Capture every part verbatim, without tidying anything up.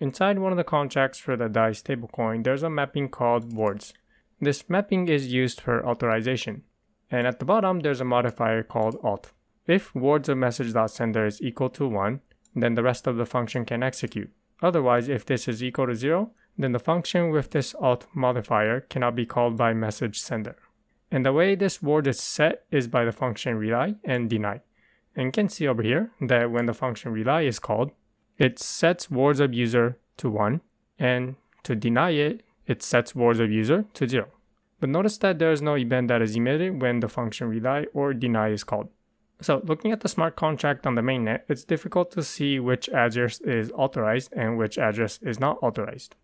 Inside one of the contracts for the DAI stablecoin, there's a mapping called wards. This mapping is used for authorization. And at the bottom, there's a modifier called alt. If wards of message.sender is equal to one, then the rest of the function can execute. Otherwise, if this is equal to zero, then the function with this alt modifier cannot be called by message sender. And the way this ward is set is by the function rely and deny. And you can see over here that when the function rely is called, it sets wards of user to one, and to deny it, it sets wards of user to zero. But notice that there is no event that is emitted when the function rely or deny is called. So looking at the smart contract on the mainnet, it's difficult to see which address is authorized and which address is not authorized.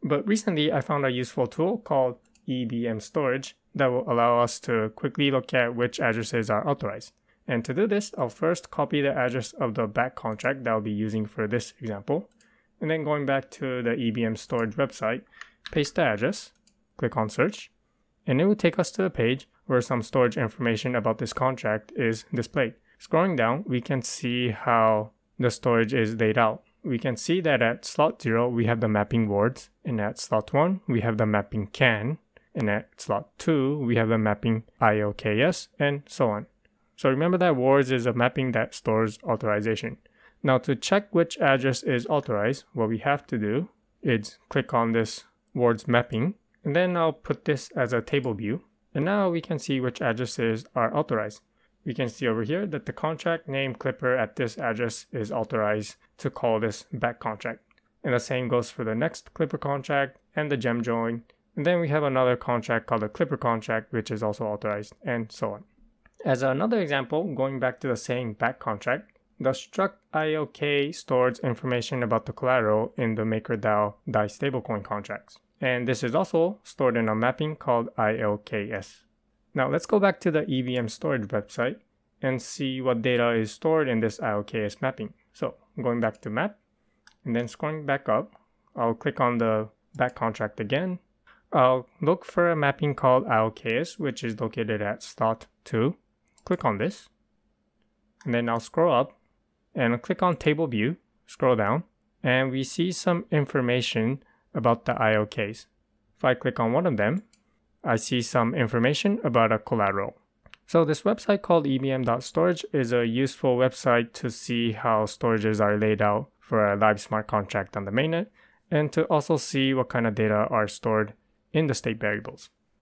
But recently I found a useful tool called E V M storage that will allow us to quickly look at which addresses are authorized. And to do this, I'll first copy the address of the back contract that I'll be using for this example. And then going back to the E V M storage website, paste the address, click on search, and it will take us to the page where some storage information about this contract is displayed. Scrolling down, we can see how the storage is laid out. We can see that at slot zero, we have the mapping wards, and at slot one, we have the mapping can, and at slot two, we have the mapping I L K S, and so on. So remember that wards is a mapping that stores authorization. Now to check which address is authorized, what we have to do is click on this wards mapping, and then I'll put this as a table view. And now we can see which addresses are authorized. We can see over here that the contract named Clipper at this address is authorized to call this back contract. And the same goes for the next Clipper contract and the gem join. And then we have another contract called the Clipper contract, which is also authorized, and so on. As another example, going back to the same back contract, the struct I L K stores information about the collateral in the MakerDAO DAI stablecoin contracts. And this is also stored in a mapping called I L K S. Now let's go back to the E V M storage website and see what data is stored in this I L K S mapping. So going back to map and then scrolling back up, I'll click on the back contract again. I'll look for a mapping called I L K S, which is located at slot two. Click on this, and then I'll scroll up and I'll click on table view, scroll down, and we see some information about the I L Ks. If I click on one of them, I see some information about a collateral. So this website called E V M storage is a useful website to see how storages are laid out for a live smart contract on the mainnet, and to also see what kind of data are stored in the state variables.